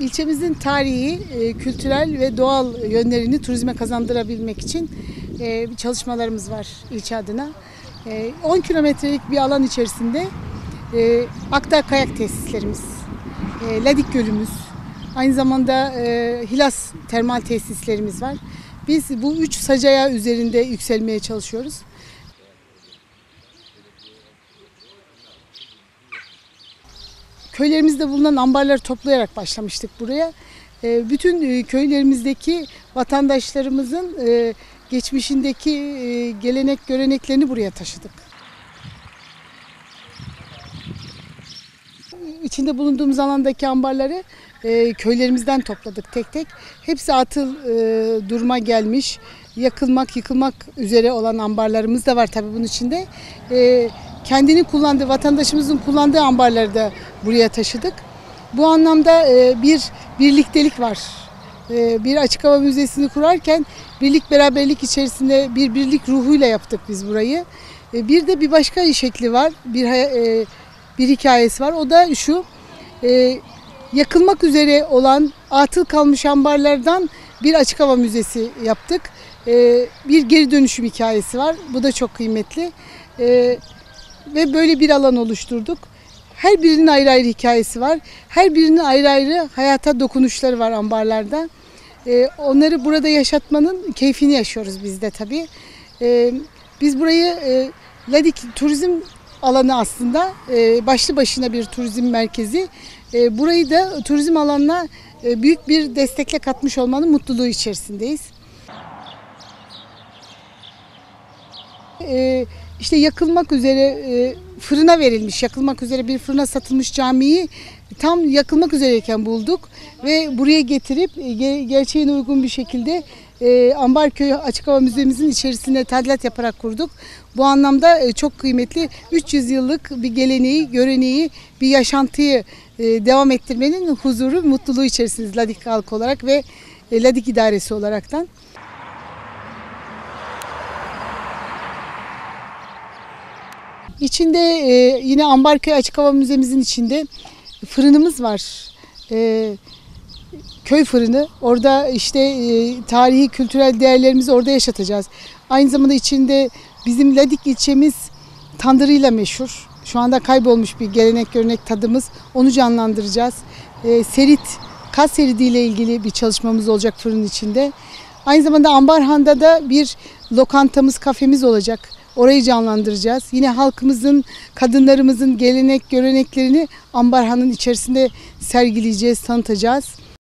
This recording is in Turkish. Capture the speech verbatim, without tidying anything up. İlçemizin tarihi, kültürel ve doğal yönlerini turizme kazandırabilmek için çalışmalarımız var ilçe adına. on kilometrelik bir alan içerisinde Akda Kayak Tesislerimiz, Ladik Gölümüz, aynı zamanda Hilas Termal Tesislerimiz var. Biz bu üç sacaya üzerinde yükselmeye çalışıyoruz. Köylerimizde bulunan ambarları toplayarak başlamıştık buraya. Bütün köylerimizdeki vatandaşlarımızın geçmişindeki gelenek göreneklerini buraya taşıdık. İçinde bulunduğumuz alandaki ambarları köylerimizden topladık tek tek. Hepsi atıl duruma gelmiş, yakılmak, yıkılmak üzere olan ambarlarımız da var tabii bunun içinde. Kendini kullandığı, vatandaşımızın kullandığı ambarları da buraya taşıdık. Bu anlamda bir birliktelik var. Bir açık hava müzesini kurarken birlik beraberlik içerisinde bir birlik ruhuyla yaptık biz burayı. Bir de bir başka şekli var, bir, bir hikayesi var. O da şu, yakılmak üzere olan atıl kalmış ambarlardan bir açık hava müzesi yaptık. Bir geri dönüşüm hikayesi var, bu da çok kıymetli. Ve böyle bir alan oluşturduk. Her birinin ayrı ayrı hikayesi var. Her birinin ayrı ayrı hayata dokunuşları var ambarlarda. Ee, onları burada yaşatmanın keyfini yaşıyoruz biz de tabii. Ee, biz burayı e, Ladik turizm alanı aslında. E, başlı başına bir turizm merkezi. E, burayı da turizm alanına e, büyük bir destekle katmış olmanın mutluluğu içerisindeyiz. E, İşte yakılmak üzere fırına verilmiş, yakılmak üzere bir fırına satılmış camiyi tam yakılmak üzereyken bulduk ve buraya getirip gerçeğine uygun bir şekilde Ambarköy Açık Hava Müzemizin içerisinde tadilat yaparak kurduk. Bu anlamda çok kıymetli, üç yüz yıllık bir geleneği, göreneği, bir yaşantıyı devam ettirmenin huzuru, mutluluğu içerisindeyiz Ladik halkı olarak ve Ladik idaresi olaraktan. İçinde e, yine Ambarköy Açık Hava Müzemizin içinde fırınımız var. E, köy fırını. Orada işte e, tarihi, kültürel değerlerimizi orada yaşatacağız. Aynı zamanda içinde bizim Ladik ilçemiz tandırıyla meşhur. Şu anda kaybolmuş bir gelenek görenek tadımız. Onu canlandıracağız. E, serit, kas eridiyle ilgili bir çalışmamız olacak fırının içinde. Aynı zamanda Ambarhan'da da bir lokantamız, kafemiz olacak. Orayı canlandıracağız. Yine halkımızın, kadınlarımızın gelenek, göreneklerini Ambarhan'ın içerisinde sergileyeceğiz, tanıtacağız.